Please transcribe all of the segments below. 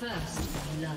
First blood.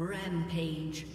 Rampage.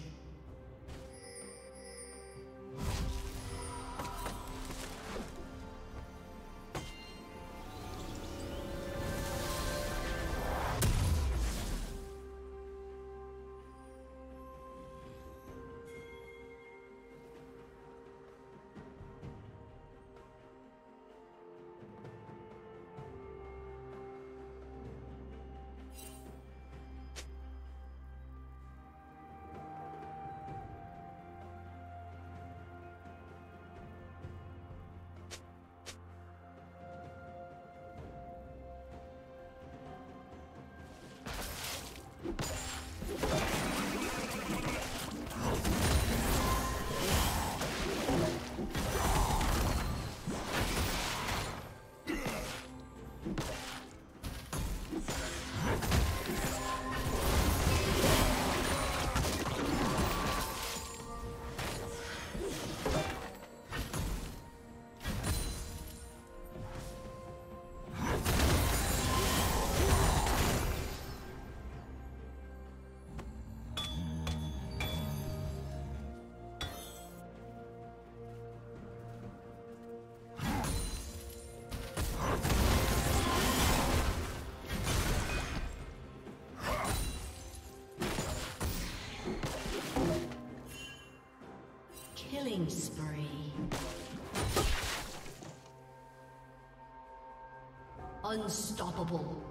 Killing spree. Unstoppable.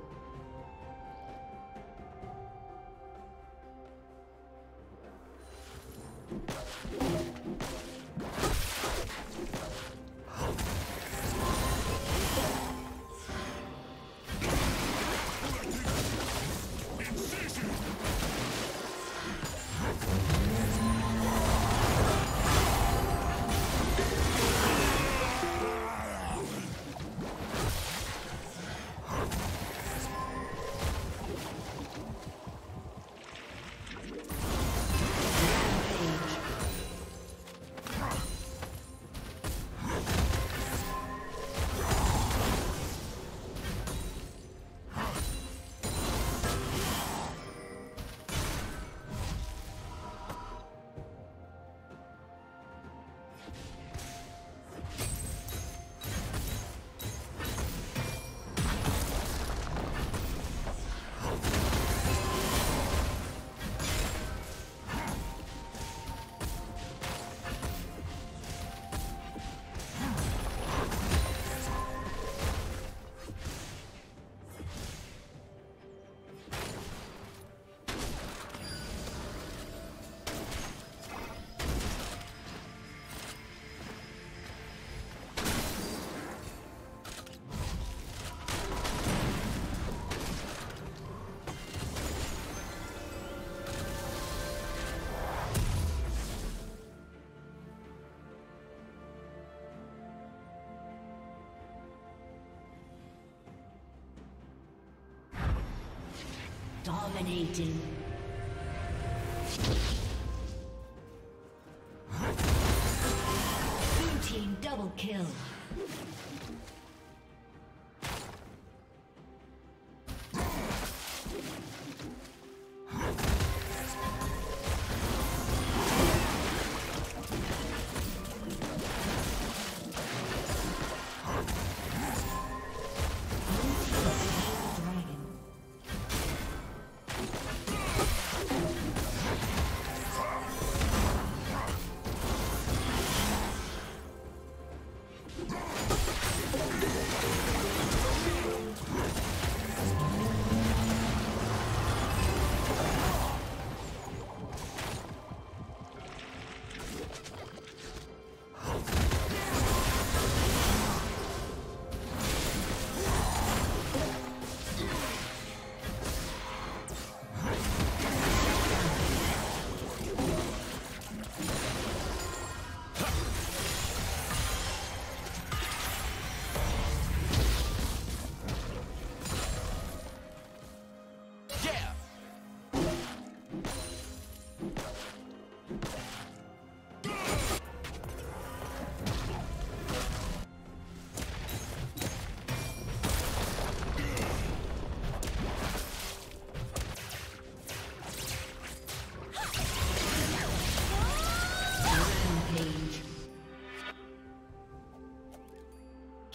Dominating. Blue team double kill.